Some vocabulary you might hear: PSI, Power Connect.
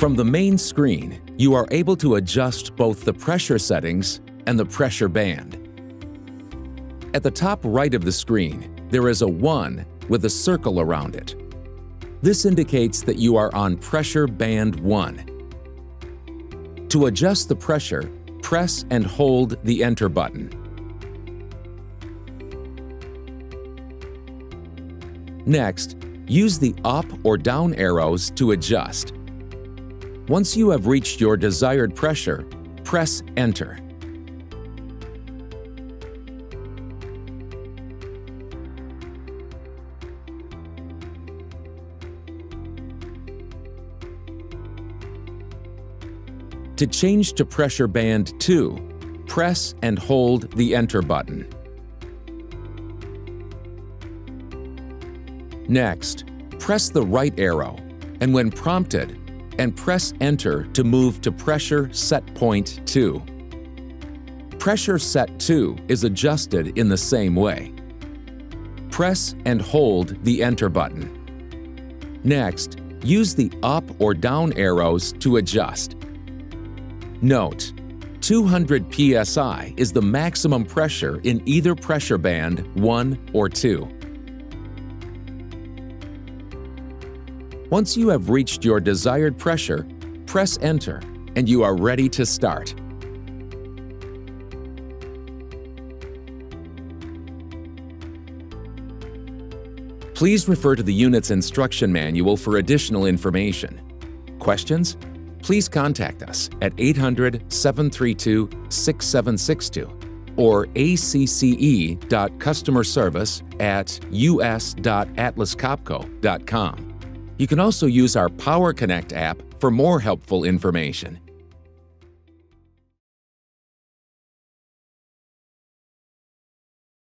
From the main screen, you are able to adjust both the pressure settings and the pressure band. At the top right of the screen, there is a 1 with a circle around it. This indicates that you are on pressure band 1. To adjust the pressure, press and hold the Enter button. Next, use the up or down arrows to adjust. Once you have reached your desired pressure, press Enter. To change to pressure band 2, press and hold the Enter button. Next, press the right arrow, and when prompted, and press Enter to move to Pressure Set Point 2. Pressure Set 2 is adjusted in the same way. Press and hold the Enter button. Next, use the up or down arrows to adjust. Note, 200 PSI is the maximum pressure in either pressure band 1 or 2. Once you have reached your desired pressure, press Enter and you are ready to start. Please refer to the unit's instruction manual for additional information. Questions? Please contact us at 800-732-6762 or acce.customerservice@us.atlascopco.com. You can also use our Power Connect app for more helpful information.